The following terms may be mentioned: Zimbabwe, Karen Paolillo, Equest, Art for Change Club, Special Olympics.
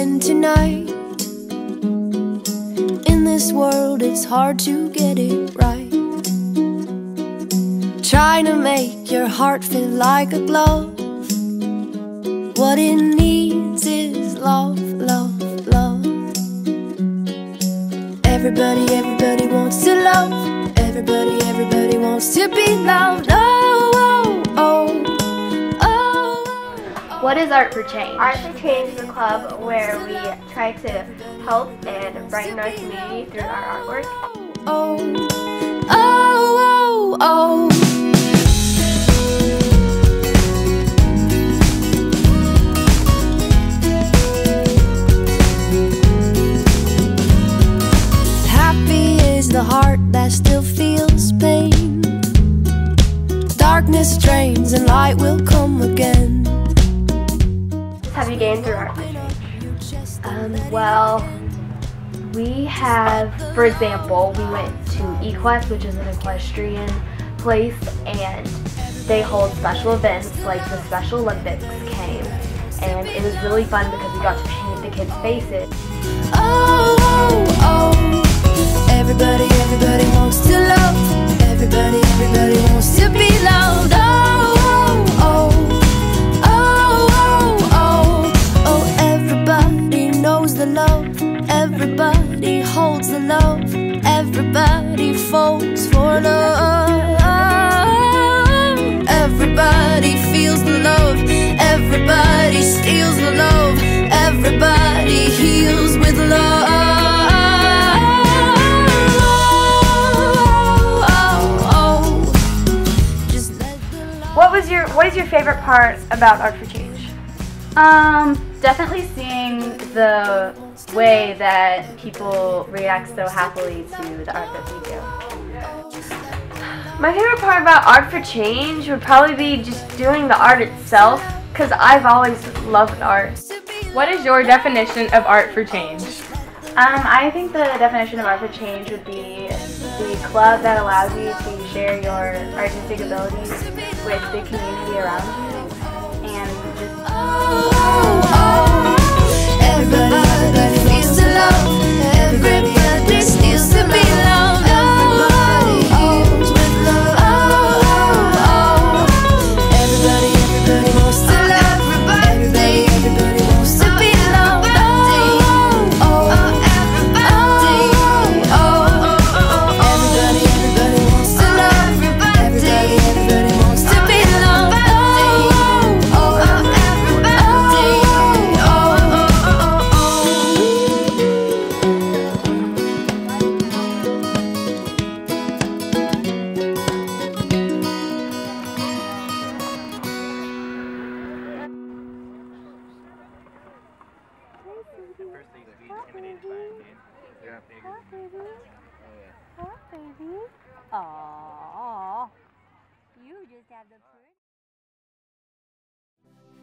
and tonight. In this world it's hard to get it right. Trying to make your heart fit like a glove. What it needs is love, love, love. Everybody, everybody wants to love. Everybody, everybody wants to be loved. Oh, oh, oh. What is Art for Change? Art for Change is a club where we try to help and brighten our community through our artwork. Oh, oh, oh, oh. Happy is the heart that still feels pain. Darkness drains and light will come again. Have you gained through Art for Change? Well, we have, for example, we went to Equest, which is an equestrian place, and they hold special events like the Special Olympics came, and it was really fun because we got to paint the kids' faces. Oh, oh, oh. Everybody, everybody wants to love. Everybody, everybody wants to be loved. Oh, oh, oh. Everybody holds the love. Everybody falls for love. Everybody feels the love. Everybody steals the love. Everybody heals with love. What is your favorite part about Art for Change? Definitely seeing the way that people react so happily to the art that we do. My favorite part about Art for Change would probably be just doing the art itself, because I've always loved art. What is your definition of Art for Change? I think the definition of Art for Change would be the club that allows you to share your artistic abilities with the community around you, and just everybody feels the love, everybody steals to be loved. Everybody holds with love. Everybody, everybody wants to love. Everybody, everybody wants to be loved. Everybody, everybody wants to love. Everybody, everybody wants to be loved. Aww, you just have the